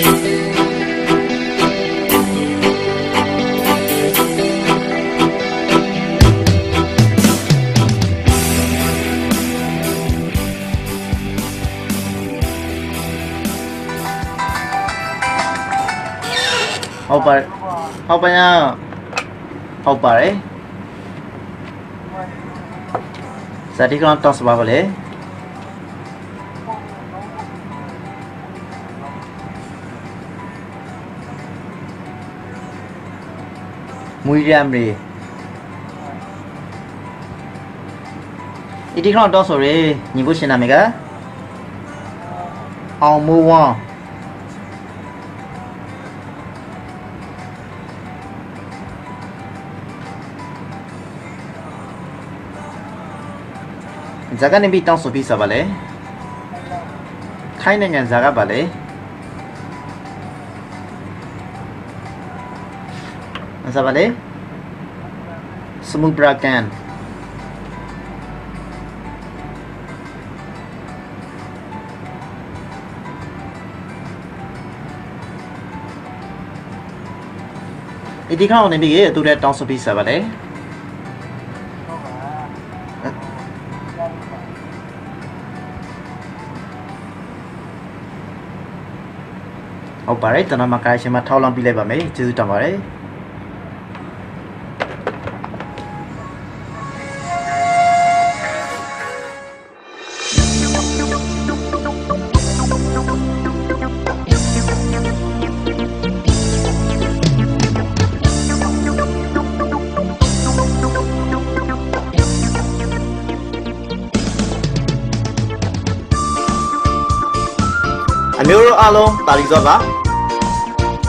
How about it? Sao đi con toss vào lễ? Mùi ram đi. Đi con toss vào lễ, nhìn vô xem nào mấy cái. Ao mua hoa. Zaga ni bitang sopi sa bale. Kain na nga zaga bale. Nasa bale? Sumugra can. Iti ka ako nabigay ito rin tang sopi sa bale. Oh, pare, tana makai shema taulang pile ba me, chizu tamare. Amiro along talizova.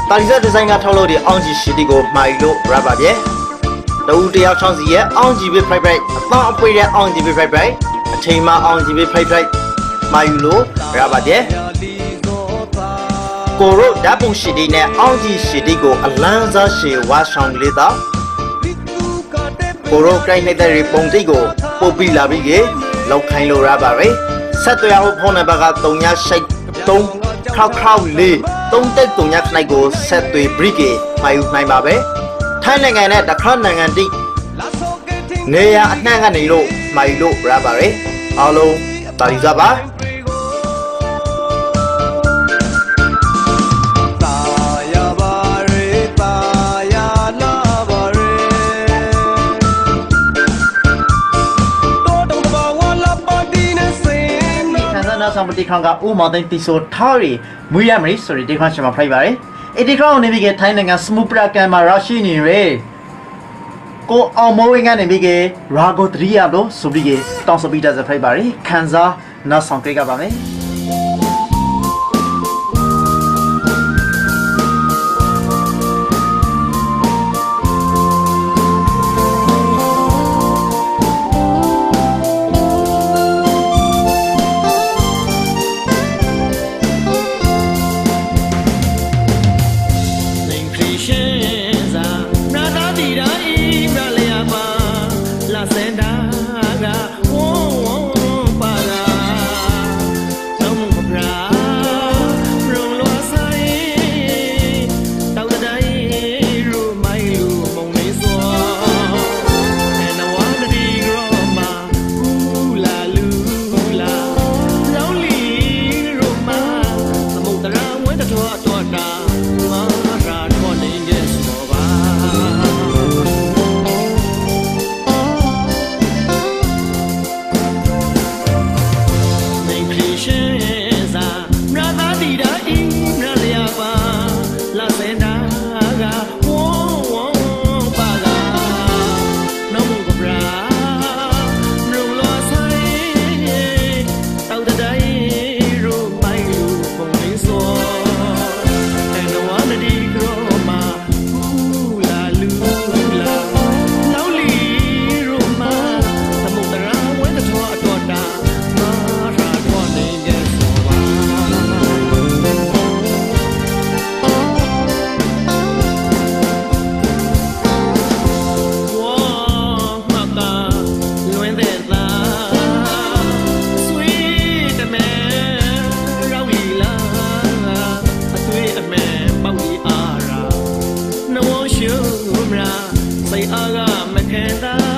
Taliza design at Holody, Angie Shidigo, Milo, Rababier. The Udia Chansier, Angie will play bright, a farm player, Angie will play bright, a Tama, Angie will play bright, Milo, Rababier. Goro, Dabu Shidina, Angie Shidigo, Alanza, she was on Lida. Goro, Crane, the Ripondigo, Bobby Labier, Locaino Rabare, Satoya Hona Bagatonia, Shake. Don't crowd Lee, don't take to Yaknago, set to a brigade, my baby. Tiling and at the crown and deep. Nea Nanganilo, my low rabare, Alo, Barizaba. Somebody can go, oh, my thing is so tarry. We are sorry, they can't my private. It is wrong if we get timing a smooth black and my rushing in red. Go on mowing and big rago triado, so big, don't so big as a private. Kanza, not something about me. say aga mekenda